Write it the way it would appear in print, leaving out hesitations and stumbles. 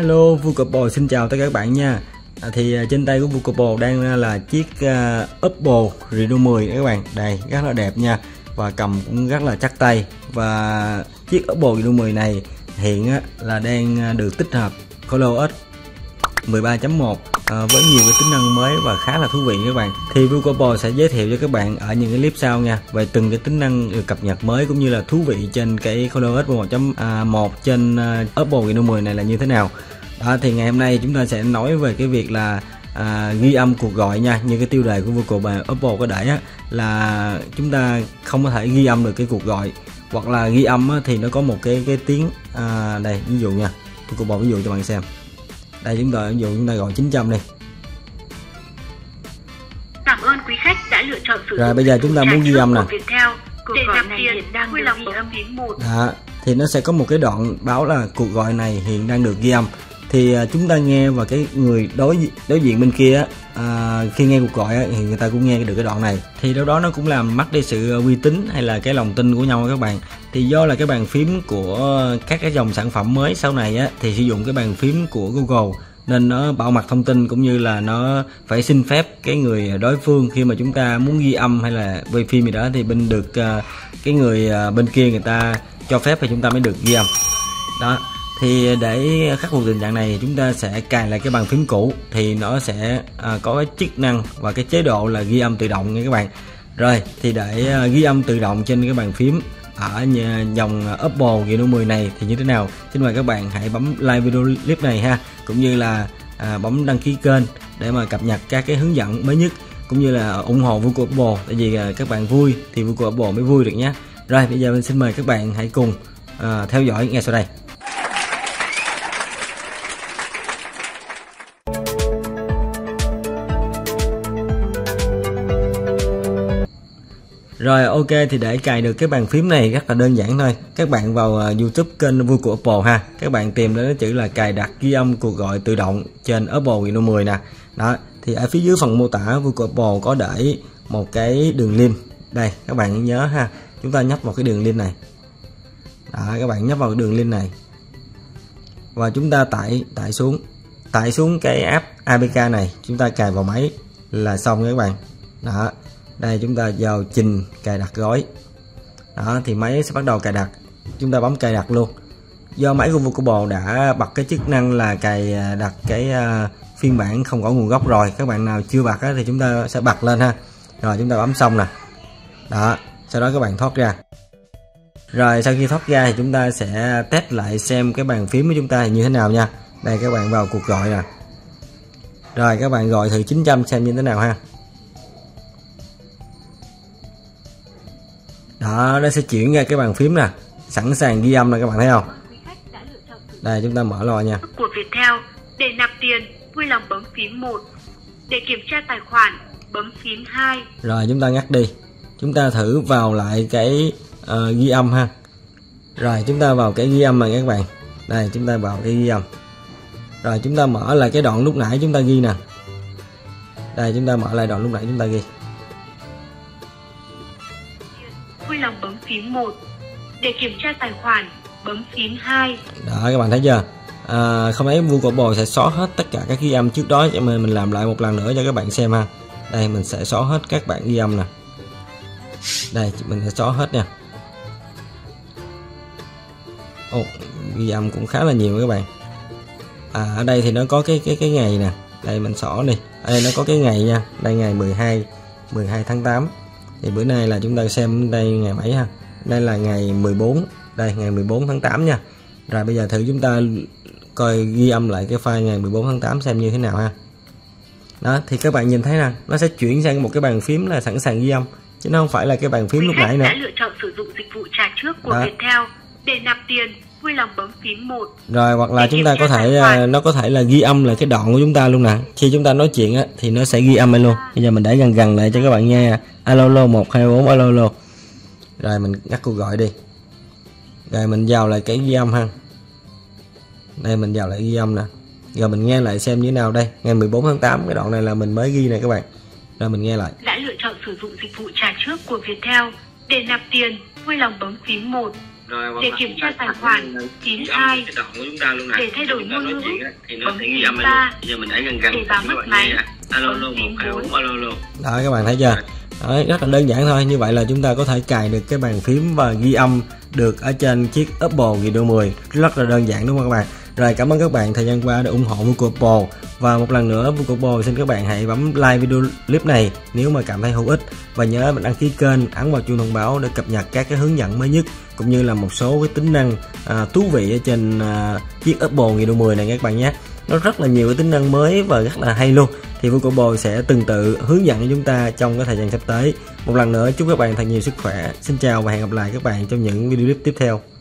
Hello, Vui Cung Oppo xin chào tất cả các bạn nha. Thì trên tay của Vui Cung Oppo đang là chiếc Oppo Reno 10 các bạn. Đây, rất là đẹp nha. Và cầm cũng rất là chắc tay. Và chiếc Oppo Reno 10 này hiện là đang được tích hợp ColorOS 13.1 với nhiều cái tính năng mới và khá là thú vị các bạn. Thì Vui Cung Oppo sẽ giới thiệu cho các bạn ở những cái clip sau nha, về từng cái tính năng được cập nhật mới cũng như là thú vị trên cái ColorOS 1.1 trên Oppo Reno 10 này là như thế nào. Thì ngày hôm nay chúng ta sẽ nói về cái việc là ghi âm cuộc gọi nha. Như cái tiêu đề của Vui Cung Oppo có để là chúng ta không có thể ghi âm được cái cuộc gọi, hoặc là ghi âm thì nó có một cái tiếng đây, ví dụ nha, Vui Cung Oppo ví dụ cho bạn xem. Đây, chúng ta gọi 900 đi. Cảm ơn quý khách đã lựa chọn sử dụng. Rồi bây giờ chúng ta muốn ghi âm nè. Để nạp tiền đang được ghi âm phím 1. Đó, thì nó sẽ có một cái đoạn báo là cuộc gọi này hiện đang được ghi âm. Thì chúng ta nghe, và cái người đối diện bên kia khi nghe cuộc gọi thì người ta cũng nghe được cái đoạn này. Thì đâu đó nó cũng làm mất đi sự uy tín hay là cái lòng tin của nhau các bạn. Thì do là cái bàn phím của các cái dòng sản phẩm mới sau này thì sử dụng cái bàn phím của Google, nên nó bảo mật thông tin cũng như là nó phải xin phép cái người đối phương khi mà chúng ta muốn ghi âm hay là quay phim gì đó, thì bên được cái người bên kia người ta cho phép thì chúng ta mới được ghi âm đó. Thì để khắc phục tình trạng này, chúng ta sẽ cài lại cái bàn phím cũ, thì nó sẽ có cái chức năng và cái chế độ là ghi âm tự động nha các bạn. Rồi thì để ghi âm tự động trên cái bàn phím ở dòng Oppo Reno 10 này thì như thế nào, xin mời các bạn hãy bấm like video clip này ha, cũng như là bấm đăng ký kênh để mà cập nhật các cái hướng dẫn mới nhất, cũng như là ủng hộ Vui Cung Oppo, tại vì các bạn vui thì Vui Cung Oppo mới vui được nhé. Rồi bây giờ mình xin mời các bạn hãy cùng theo dõi ngay sau đây. Rồi ok, thì để cài được cái bàn phím này rất là đơn giản thôi. Các bạn vào YouTube kênh Vui Cung Oppo ha. Các bạn tìm đến cái chữ là cài đặt ghi âm cuộc gọi tự động trên Oppo Reno 10 nè. Đó, thì ở phía dưới phần mô tả Vui Cung Oppo có để một cái đường link. Đây, các bạn nhớ ha. Chúng ta nhấp vào cái đường link này. Đó, các bạn nhấp vào cái đường link này. Và chúng ta tải xuống cái app APK này, chúng ta cài vào máy là xong các bạn. Đó. Đây, chúng ta vào trình cài đặt gói. Đó, thì máy sẽ bắt đầu cài đặt. Chúng ta bấm cài đặt luôn. Do máy của Vui Cung Oppo đã bật cái chức năng là cài đặt cái phiên bản không có nguồn gốc rồi. Các bạn nào chưa bật thì chúng ta sẽ bật lên ha. Rồi chúng ta bấm xong nè. Đó, sau đó các bạn thoát ra. Rồi sau khi thoát ra thì chúng ta sẽ test lại xem cái bàn phím của chúng ta như thế nào nha. Đây, các bạn vào cuộc gọi nè. Rồi các bạn gọi thử 900 xem như thế nào ha. Đó, nó sẽ chuyển ra cái bàn phím nè, sẵn sàng ghi âm nè, các bạn thấy không? Đây, chúng ta mở lò nha. Của Viettel, để nạp tiền, vui lòng bấm phím 1. Để kiểm tra tài khoản, bấm phím 2. Rồi, chúng ta ngắt đi. Chúng ta thử vào lại cái ghi âm ha. Rồi, chúng ta vào cái ghi âm này các bạn. Đây, chúng ta vào cái ghi âm. Rồi, chúng ta mở lại cái đoạn lúc nãy chúng ta ghi nè. Đây, chúng ta mở lại đoạn lúc nãy chúng ta ghi. Vui lòng bấm phím 1. Để kiểm tra tài khoản, bấm phím 2. Đó, các bạn thấy chưa? Không ấy Vui Cung Oppo sẽ xóa hết tất cả các ghi âm trước đó, cho mình làm lại một lần nữa cho các bạn xem ha. Đây, mình sẽ xóa hết các bạn ghi âm nè. Đây, mình sẽ xóa hết nha. Ghi âm cũng khá là nhiều các bạn. Ở đây thì nó có cái ngày nè. Đây mình xóa đi. Ở đây nó có cái ngày nha. Đây ngày 12 tháng 8. Thì bữa nay là chúng ta xem đây ngày mấy ha. Đây là ngày 14. Đây ngày 14 tháng 8 nha. Rồi bây giờ thử chúng ta coi ghi âm lại cái file ngày 14 tháng 8 xem như thế nào ha. Đó, thì các bạn nhìn thấy nè, nó sẽ chuyển sang một cái bàn phím là sẵn sàng ghi âm, chứ nó không phải là cái bàn phím lúc nãy nữa. Đã lựa chọn sử dụng dịch vụ trả trước của Viettel, để nạp tiền, vui lòng bấm phím 1. Rồi hoặc là chúng ta có thể nó có thể là ghi âm lại cái đoạn của chúng ta luôn nè. Khi chúng ta nói chuyện thì nó sẽ ghi âm lại luôn. Bây giờ mình để gần lại cho các bạn nghe. Alo lô 124 alo lô. Rồi mình ngắt cuộc gọi đi. Rồi mình vào lại cái ghi âm ha. Đây mình vào lại ghi âm nè. Giờ mình nghe lại xem như thế nào đây. Ngày 14 tháng 8 cái đoạn này là mình mới ghi này các bạn. Rồi mình nghe lại. Đã lựa chọn sử dụng dịch vụ trả trước của Viettel, để nạp tiền, vui lòng bấm phím 1. Để kiểm tra tài khoản 92, để thay đổi ngôn ngữ, bấm 93, để bấm mất máy, bấm 94. Đó, các bạn thấy chưa? Đấy, rất là đơn giản thôi. Như vậy là chúng ta có thể cài được cái bàn phím và ghi âm được ở trên chiếc Oppo Reno 10. Rất là đơn giản đúng không các bạn? Rồi, cảm ơn các bạn thời gian qua đã ủng hộ Vui Cung Oppo. Và một lần nữa, Vui Cung Oppo xin các bạn hãy bấm like video clip này nếu mà cảm thấy hữu ích. Và nhớ đăng ký kênh, ấn vào chuông thông báo để cập nhật các cái hướng dẫn mới nhất, cũng như là một số cái tính năng thú vị ở trên chiếc Oppo Reno 10 này các bạn nhé. Nó rất là nhiều cái tính năng mới và rất là hay luôn. Thì Vui Cung Oppo sẽ tương tự hướng dẫn cho chúng ta trong cái thời gian sắp tới. Một lần nữa chúc các bạn thật nhiều sức khỏe. Xin chào và hẹn gặp lại các bạn trong những video clip tiếp theo.